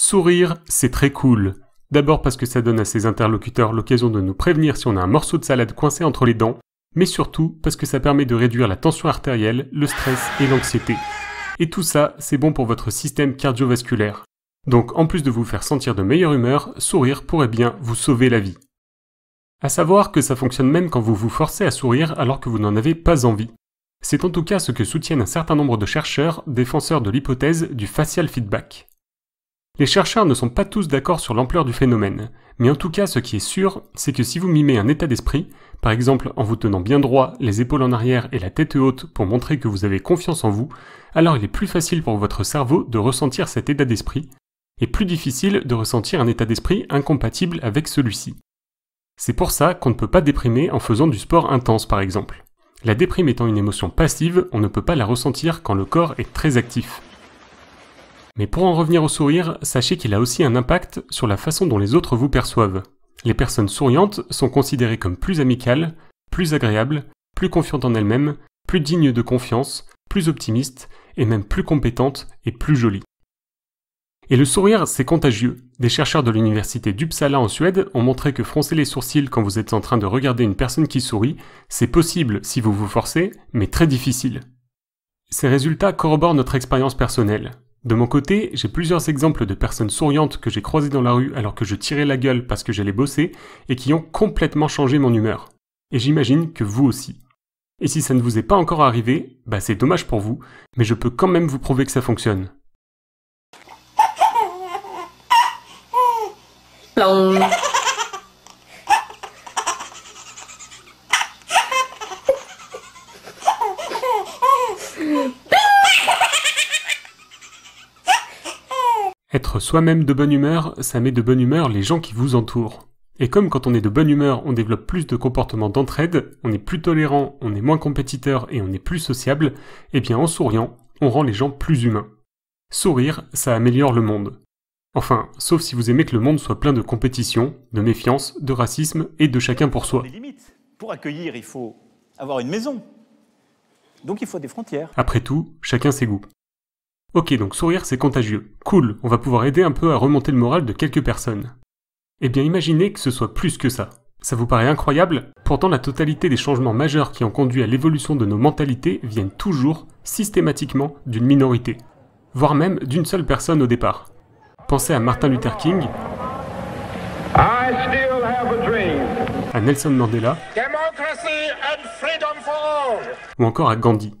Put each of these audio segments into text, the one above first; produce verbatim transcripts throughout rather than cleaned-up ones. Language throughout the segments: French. Sourire, c'est très cool. D'abord parce que ça donne à ses interlocuteurs l'occasion de nous prévenir si on a un morceau de salade coincé entre les dents, mais surtout parce que ça permet de réduire la tension artérielle, le stress et l'anxiété. Et tout ça, c'est bon pour votre système cardiovasculaire. Donc en plus de vous faire sentir de meilleure humeur, sourire pourrait bien vous sauver la vie. À savoir que ça fonctionne même quand vous vous forcez à sourire alors que vous n'en avez pas envie. C'est en tout cas ce que soutiennent un certain nombre de chercheurs, défenseurs de l'hypothèse du facial feedback. Les chercheurs ne sont pas tous d'accord sur l'ampleur du phénomène, mais en tout cas ce qui est sûr, c'est que si vous mimez un état d'esprit, par exemple en vous tenant bien droit, les épaules en arrière et la tête haute pour montrer que vous avez confiance en vous, alors il est plus facile pour votre cerveau de ressentir cet état d'esprit, et plus difficile de ressentir un état d'esprit incompatible avec celui-ci. C'est pour ça qu'on ne peut pas déprimer en faisant du sport intense par exemple. La déprime étant une émotion passive, on ne peut pas la ressentir quand le corps est très actif. Mais pour en revenir au sourire, sachez qu'il a aussi un impact sur la façon dont les autres vous perçoivent. Les personnes souriantes sont considérées comme plus amicales, plus agréables, plus confiantes en elles-mêmes, plus dignes de confiance, plus optimistes, et même plus compétentes et plus jolies. Et le sourire, c'est contagieux. Des chercheurs de l'université d'Uppsala en Suède ont montré que froncer les sourcils quand vous êtes en train de regarder une personne qui sourit, c'est possible si vous vous forcez, mais très difficile. Ces résultats corroborent notre expérience personnelle. De mon côté, j'ai plusieurs exemples de personnes souriantes que j'ai croisées dans la rue alors que je tirais la gueule parce que j'allais bosser et qui ont complètement changé mon humeur. Et j'imagine que vous aussi. Et si ça ne vous est pas encore arrivé, bah c'est dommage pour vous, mais je peux quand même vous prouver que ça fonctionne. Être soi-même de bonne humeur, ça met de bonne humeur les gens qui vous entourent. Et comme quand on est de bonne humeur, on développe plus de comportements d'entraide, on est plus tolérant, on est moins compétiteur et on est plus sociable, et bien en souriant, on rend les gens plus humains. Sourire, ça améliore le monde. Enfin, sauf si vous aimez que le monde soit plein de compétition, de méfiance, de racisme et de chacun pour soi. Pour accueillir, il faut avoir une maison. Donc il faut des frontières. Après tout, chacun ses goûts. Ok, donc sourire, c'est contagieux. Cool, on va pouvoir aider un peu à remonter le moral de quelques personnes. Eh bien imaginez que ce soit plus que ça. Ça vous paraît incroyable? Pourtant la totalité des changements majeurs qui ont conduit à l'évolution de nos mentalités viennent toujours, systématiquement, d'une minorité. Voire même d'une seule personne au départ. Pensez à Martin Luther King, à Nelson Mandela, ou encore à Gandhi.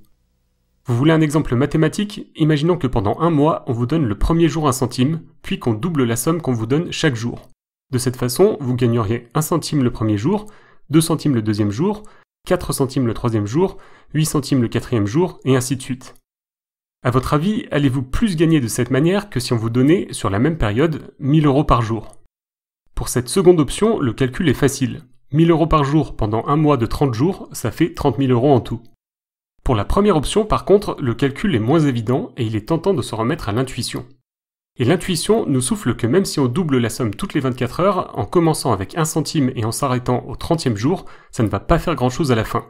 Vous voulez un exemple mathématique? Imaginons que pendant un mois, on vous donne le premier jour un centime, puis qu'on double la somme qu'on vous donne chaque jour. De cette façon, vous gagneriez un centime le premier jour, deux centimes le deuxième jour, quatre centimes le troisième jour, huit centimes le quatrième jour, et ainsi de suite. A votre avis, allez-vous plus gagner de cette manière que si on vous donnait, sur la même période, mille euros par jour? Pour cette seconde option, le calcul est facile. mille euros par jour pendant un mois de trente jours, ça fait trente mille euros en tout. Pour la première option, par contre, le calcul est moins évident et il est tentant de se remettre à l'intuition. Et l'intuition nous souffle que même si on double la somme toutes les vingt-quatre heures, en commençant avec un centime et en s'arrêtant au trentième jour, ça ne va pas faire grand-chose à la fin.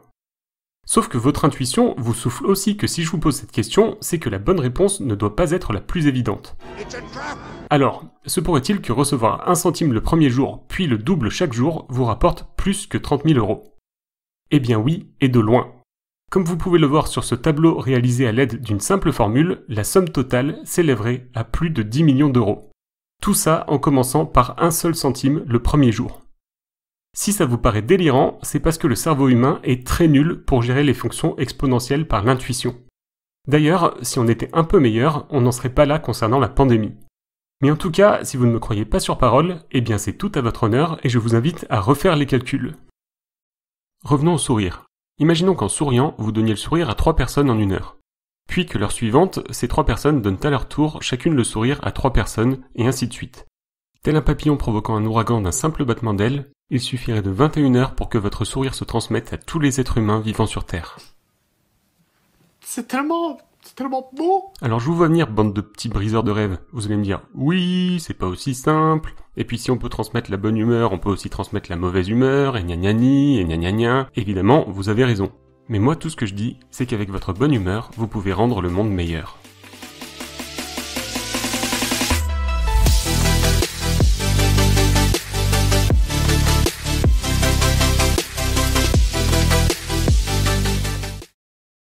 Sauf que votre intuition vous souffle aussi que si je vous pose cette question, c'est que la bonne réponse ne doit pas être la plus évidente. Alors, se pourrait-il que recevoir un centime le premier jour, puis le double chaque jour, vous rapporte plus que trente mille euros? Eh bien oui, et de loin. Comme vous pouvez le voir sur ce tableau réalisé à l'aide d'une simple formule, la somme totale s'élèverait à plus de dix millions d'euros. Tout ça en commençant par un seul centime le premier jour. Si ça vous paraît délirant, c'est parce que le cerveau humain est très nul pour gérer les fonctions exponentielles par l'intuition. D'ailleurs, si on était un peu meilleur, on n'en serait pas là concernant la pandémie. Mais en tout cas, si vous ne me croyez pas sur parole, eh bien c'est tout à votre honneur et je vous invite à refaire les calculs. Revenons au sourire. Imaginons qu'en souriant, vous donniez le sourire à trois personnes en une heure. Puis que l'heure suivante, ces trois personnes donnent à leur tour chacune le sourire à trois personnes, et ainsi de suite. Tel un papillon provoquant un ouragan d'un simple battement d'ailes, il suffirait de vingt et une heures pour que votre sourire se transmette à tous les êtres humains vivant sur Terre. C'est tellement... c'est tellement beau! Alors je vous vois venir, bande de petits briseurs de rêve. Vous allez me dire, oui, c'est pas aussi simple. Et puis si on peut transmettre la bonne humeur, on peut aussi transmettre la mauvaise humeur, et gna gna gna, et gna gna gna. Évidemment, vous avez raison. Mais moi, tout ce que je dis, c'est qu'avec votre bonne humeur, vous pouvez rendre le monde meilleur.